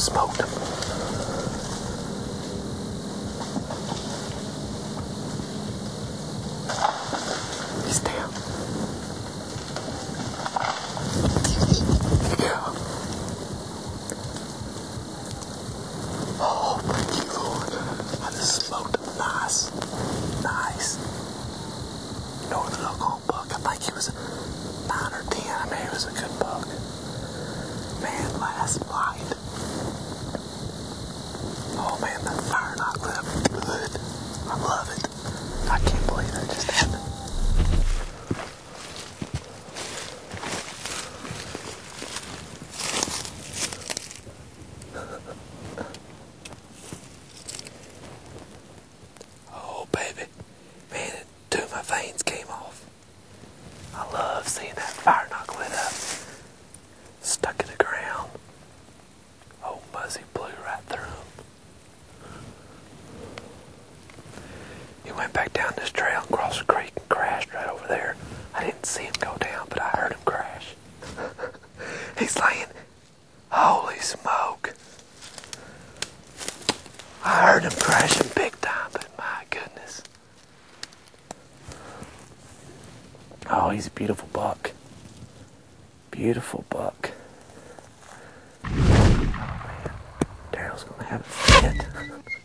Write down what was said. spoke to him. Beautiful buck. Oh man, Daryl's gonna have a fit.